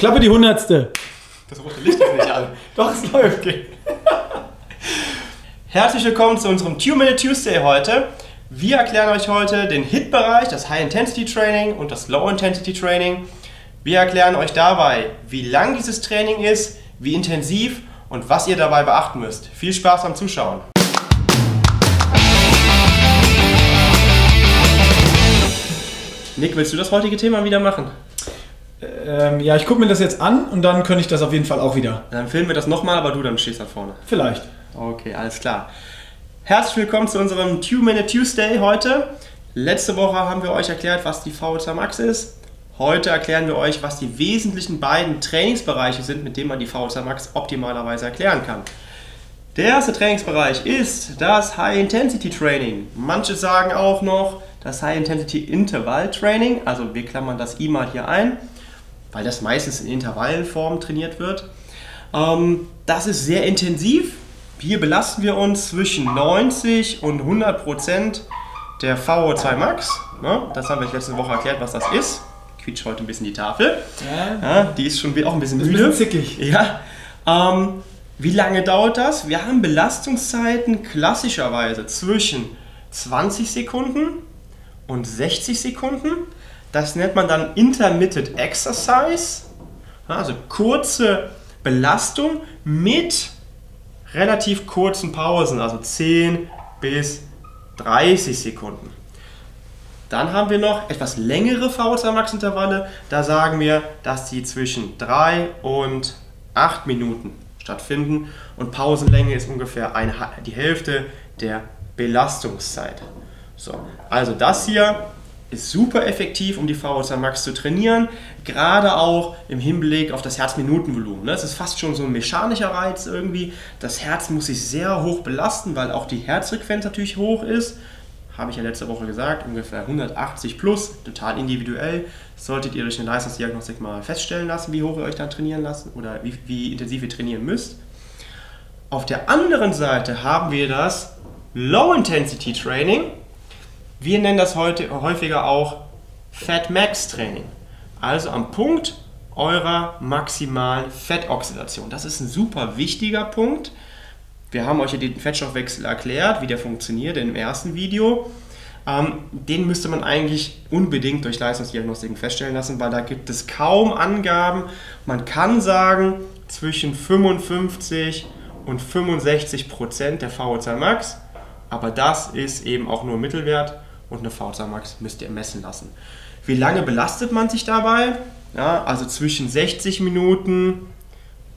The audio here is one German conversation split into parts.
Klappe die 100. Das rote Licht ist nicht an. Doch, es läuft. Okay. Herzlich willkommen zu unserem Two Minute Tuesday heute. Wir erklären euch heute den HIT-Bereich, das High Intensity Training und das Low Intensity Training. Wir erklären euch dabei, wie lang dieses Training ist, wie intensiv und was ihr dabei beachten müsst. Viel Spaß beim Zuschauen. Nick, willst du das heutige Thema wieder machen? Ja, ich gucke mir das jetzt an und dann könnte ich das auf jeden Fall auch wieder. Dann filmen wir das nochmal, aber du dann stehst da vorne. Vielleicht. Okay, alles klar. Herzlich willkommen zu unserem Two Minute Tuesday heute. Letzte Woche haben wir euch erklärt, was die VO2 Max ist. Heute erklären wir euch, was die wesentlichen beiden Trainingsbereiche sind, mit denen man die VO2 Max optimalerweise erklären kann. Der erste Trainingsbereich ist das High Intensity Training. Manche sagen auch noch das High Intensity Interval Training, also wir klammern das I mal hier ein, weil das meistens in Intervallenform trainiert wird. Das ist sehr intensiv. Hier belasten wir uns zwischen 90 und 100% der VO2 Max. Das haben wir euch letzte Woche erklärt, was das ist. Ich quietsche heute ein bisschen die Tafel. Ja, die ist schon auch ein bisschen müde. Ein bisschen zickig. Ja. Wie lange dauert das? Wir haben Belastungszeiten klassischerweise zwischen 20 Sekunden und 60 Sekunden. Das nennt man dann Intermitted Exercise, also kurze Belastung mit relativ kurzen Pausen, also 10 bis 30 Sekunden. Dann haben wir noch etwas längere VO2 Max Intervalle, da sagen wir, dass die zwischen 3 und 8 Minuten stattfinden und Pausenlänge ist ungefähr die Hälfte der Belastungszeit. So, also das hier ist super effektiv, um die VO2 Max zu trainieren, gerade auch im Hinblick auf das Herzminutenvolumen. Das ist fast schon so ein mechanischer Reiz irgendwie. Das Herz muss sich sehr hoch belasten, weil auch die Herzfrequenz natürlich hoch ist. Habe ich ja letzte Woche gesagt, ungefähr 180 plus, total individuell. Solltet ihr durch eine Leistungsdiagnostik mal feststellen lassen, wie hoch ihr euch dann trainieren lassen oder wie intensiv ihr trainieren müsst. Auf der anderen Seite haben wir das Low-Intensity-Training. Wir nennen das heute häufiger auch Fat Max Training, also am Punkt eurer maximalen Fettoxidation. Das ist ein super wichtiger Punkt. Wir haben euch ja den Fettstoffwechsel erklärt, wie der funktioniert im ersten Video. Den müsste man eigentlich unbedingt durch Leistungsdiagnostiken feststellen lassen, weil da gibt es kaum Angaben. Man kann sagen, zwischen 55 und 65% der VO2 Max, aber das ist eben auch nur Mittelwert. Und eine VO2 Max müsst ihr messen lassen. Wie lange belastet man sich dabei? Ja, also zwischen 60 Minuten,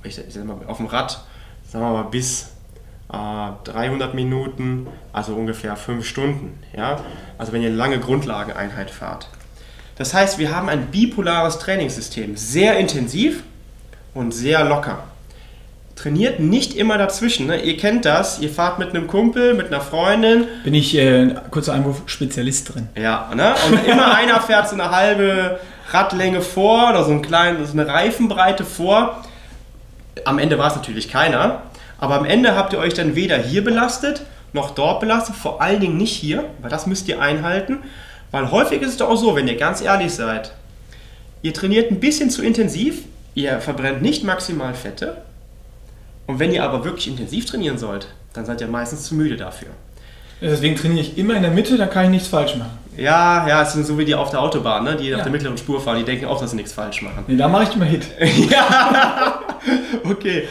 ich sag mal auf dem Rad, sagen wir mal bis 300 Minuten, also ungefähr 5 Stunden. Ja? Also wenn ihr eine lange Grundlageneinheit fahrt. Das heißt, wir haben ein bipolares Trainingssystem, sehr intensiv und sehr locker. Trainiert nicht immer dazwischen, ne? Ihr kennt das, ihr fahrt mit einem Kumpel, mit einer Freundin. Bin ich, kurzer Einwurf, Spezialist drin. Ja, ne? Und immer einer fährt so eine halbe Radlänge vor oder so eine Reifenbreite vor. Am Ende war es natürlich keiner, aber am Ende habt ihr euch dann weder hier belastet, noch dort belastet, vor allen Dingen nicht hier, weil das müsst ihr einhalten, weil häufig ist es doch auch so, wenn ihr ganz ehrlich seid, ihr trainiert ein bisschen zu intensiv, ihr verbrennt nicht maximal Fette. Und wenn ihr aber wirklich intensiv trainieren sollt, dann seid ihr meistens zu müde dafür. Deswegen trainiere ich immer in der Mitte, da kann ich nichts falsch machen. Ja, ja, es sind so wie die auf der Autobahn, ne? Die ja auf der mittleren Spur fahren, die denken auch, dass sie nichts falsch machen. Nee, da mache ich immer HIT. Ja, okay.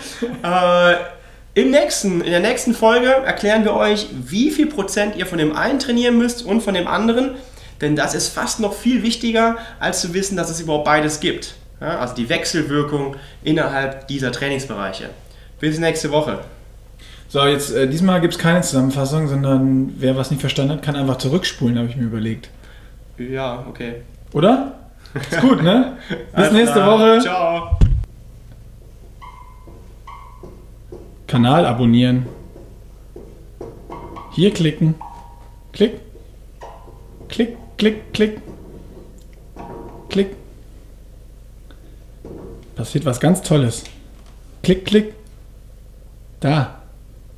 In der nächsten Folge erklären wir euch, wie viel Prozent ihr von dem einen trainieren müsst und von dem anderen. Denn das ist fast noch viel wichtiger, als zu wissen, dass es überhaupt beides gibt. Ja, also die Wechselwirkung innerhalb dieser Trainingsbereiche. Bis nächste Woche. So, jetzt diesmal gibt es keine Zusammenfassung, sondern wer was nicht verstanden hat, kann einfach zurückspulen, habe ich mir überlegt. Ja, okay. Oder? Ist gut, ne? Bis nächste Woche. Ciao. Kanal abonnieren. Hier klicken. Klick. Klick, klick, klick. Klick. Passiert was ganz Tolles. Klick, klick. Da.